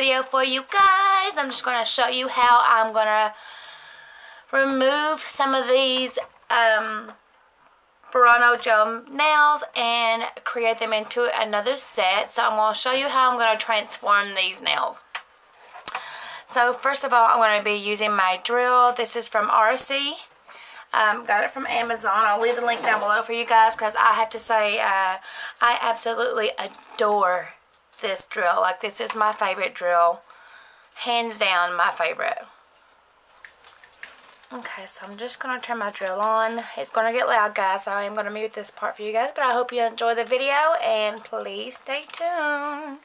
video for you guys. I'm just gonna show you how I'm gonna remove some of these Burano gel nails and create them into another set. So I'm gonna show you how I'm gonna transform these nails. So first of all, I'm gonna be using my drill. This is from RC. Got it from Amazon. I'll leave the link down below for you guys, because I have to say I absolutely adore this drill. Like, this is my favorite drill, hands down my favorite. Okay, so I'm just gonna turn my drill on. It's gonna get loud, guys, so I am gonna mute this part for you guys, but I hope you enjoy the video and please stay tuned.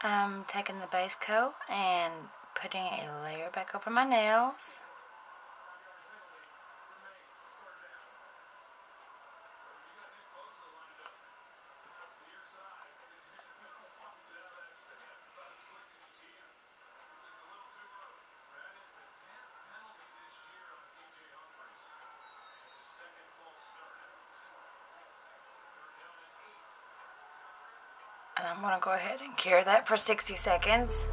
I'm taking the base coat and putting a layer back over my nails. And I'm gonna go ahead and cure that for 60 seconds.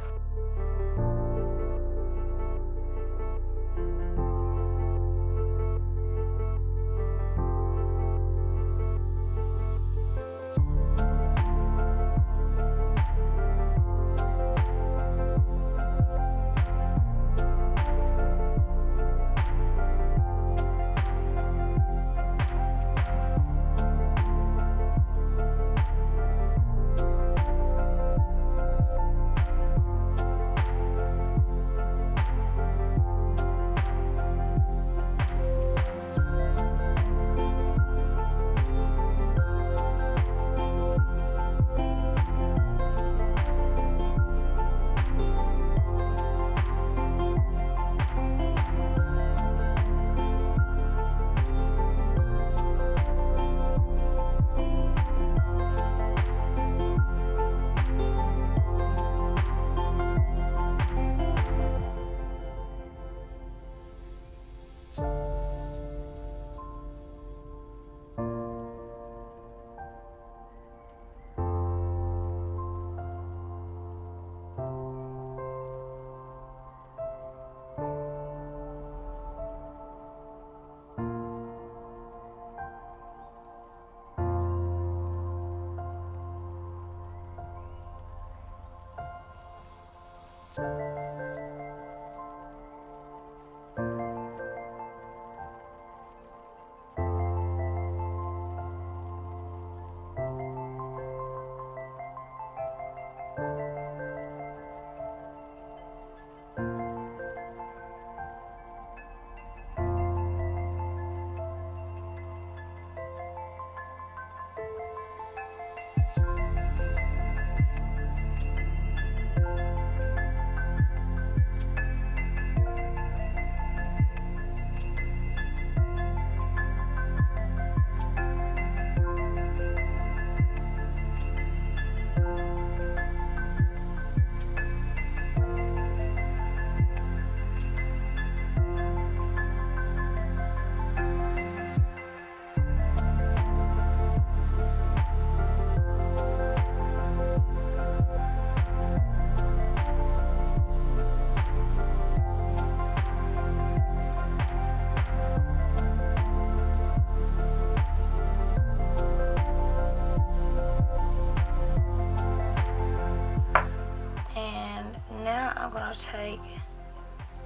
Take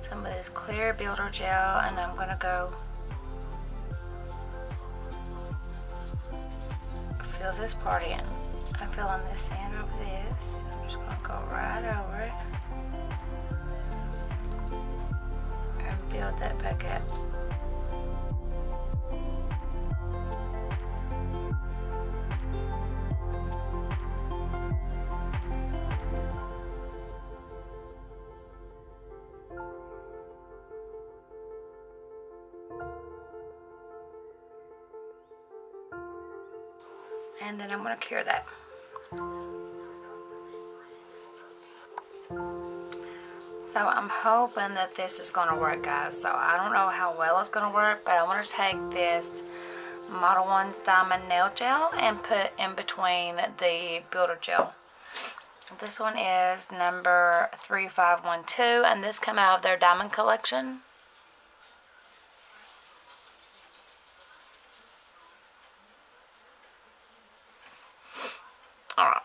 some of this clear builder gel and I'm gonna go fill this part in. I'm filling this in over this. I'm just gonna go right over it and build that back up. And then I'm going to cure that. So I'm hoping that this is going to work, guys. So I don't know how well it's going to work, but I want to take this Modelones Diamond Nail Gel and put in between the builder gel. This one is number 3512, and this came out of their diamond collection.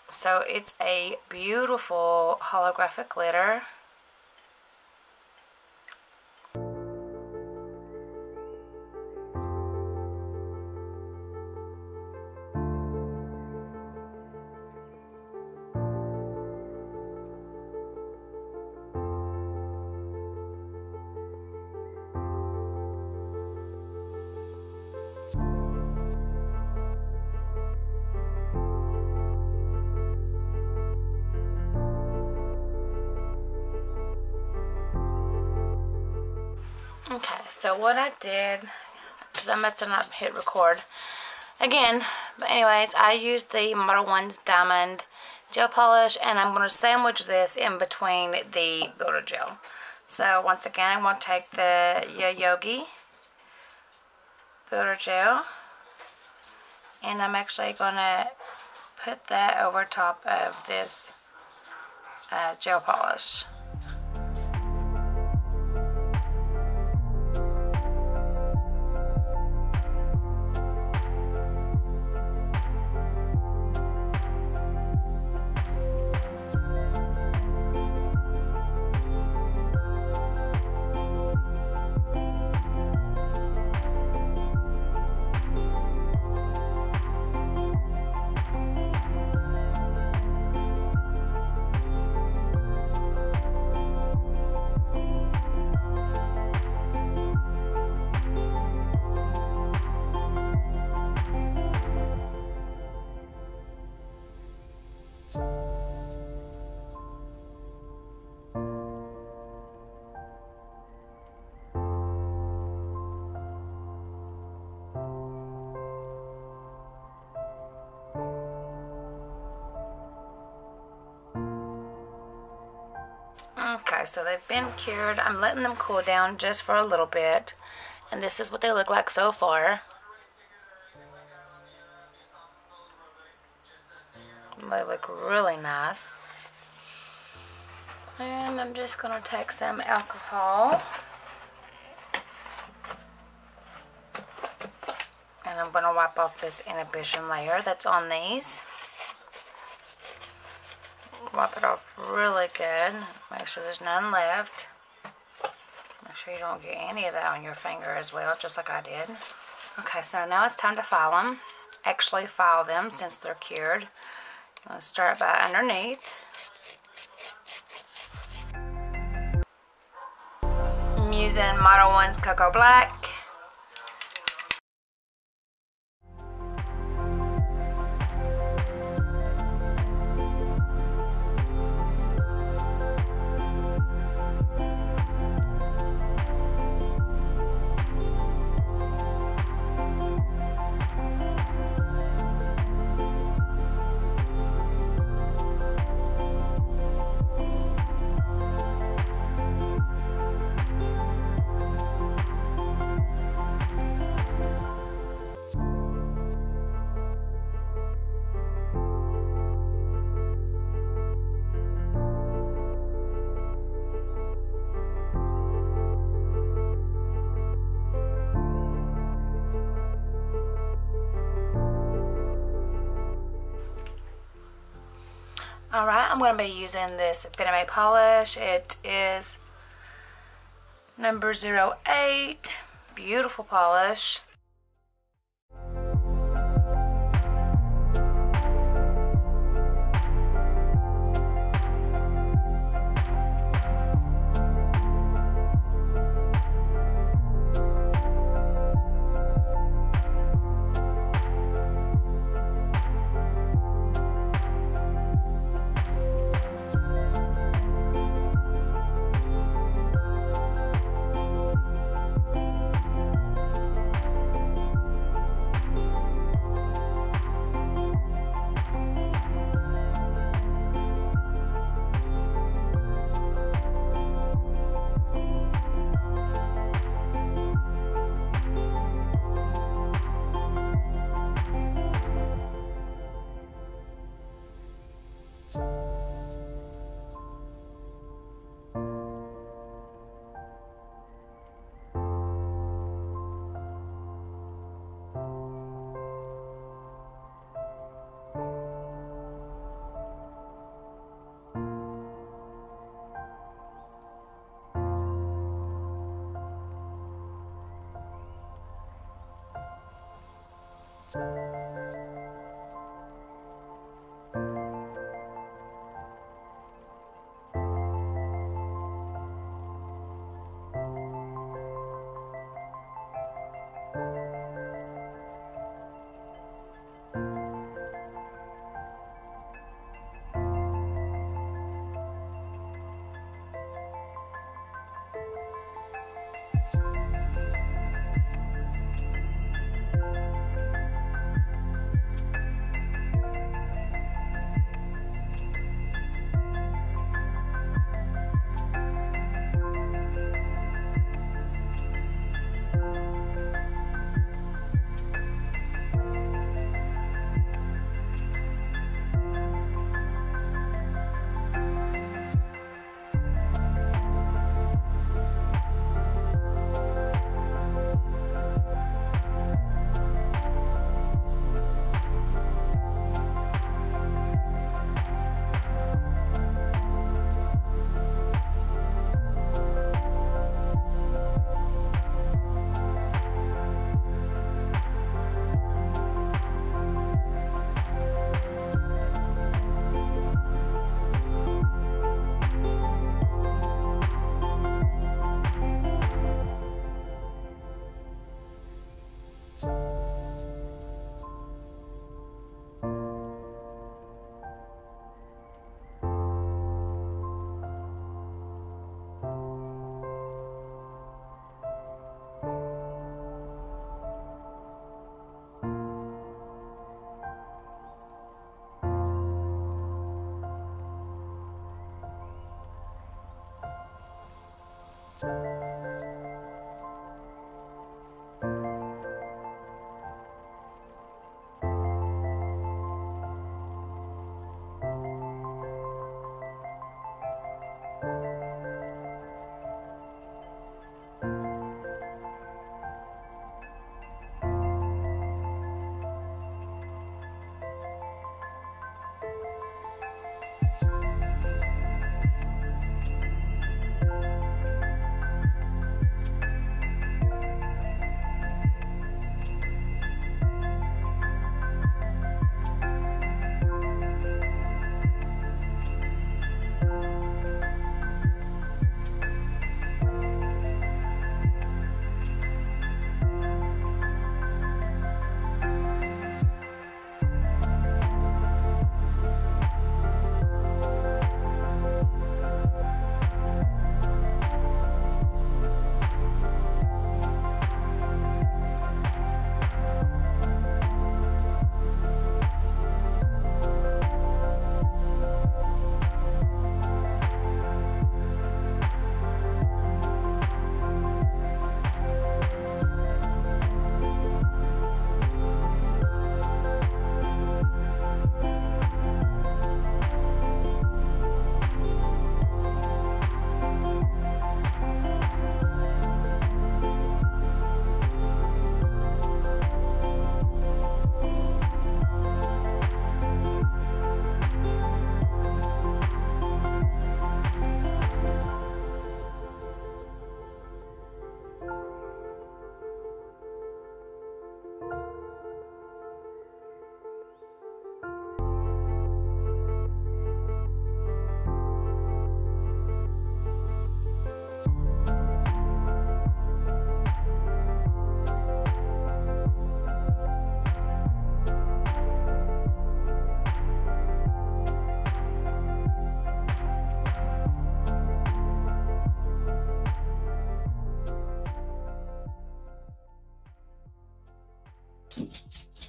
So it's a beautiful holographic glitter. Okay, so what I did, I must have not hit record again, but anyways, I used the Modelones Diamond Gel Polish, and I'm going to sandwich this in between the builder gel. So once again, I'm going to take the Yoyogi builder gel, and I'm actually going to put that over top of this gel polish. Okay, so they've been cured. I'm letting them cool down just for a little bit, and this is what they look like so far. They look really nice. And I'm just gonna take some alcohol, and I'm gonna wipe off this inhibition layer that's on these. mop it off really good. Make sure there's none left. Make sure you don't get any of that on your finger as well, just like I did. Okay, so now it's time to file them. Actually file them since they're cured. Let's start by underneath. I'm using Modelones Cocoa Black. Alright, I'm going to be using this Vinimay polish. It is number 08. Beautiful polish.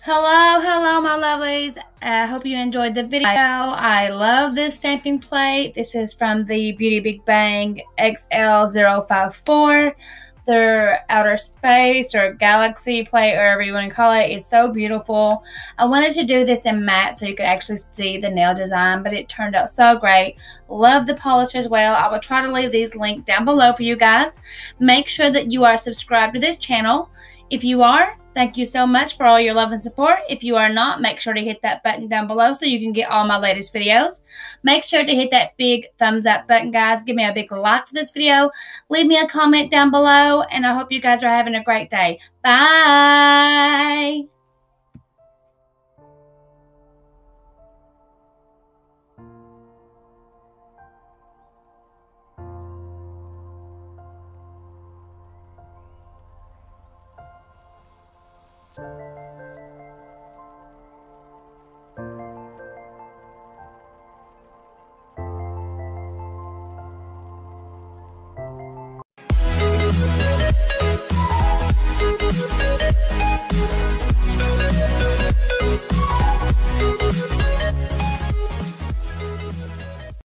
Hello my lovelies, I hope you enjoyed the video. I love this stamping plate. This is from the Beauty Big Bang XL054. Their outer space or galaxy plate or whatever you want to call it is so beautiful. I wanted to do this in matte so you could actually see the nail design, but it turned out so great. Love the polish as well. I will try to leave these linked down below for you guys. Make sure that you are subscribed to this channel. If you are, thank you so much for all your love and support. If you are not, make sure to hit that button down below so you can get all my latest videos. Make sure to hit that big thumbs up button, guys. Give me a big like for this video. Leave me a comment down below, and I hope you guys are having a great day. Bye!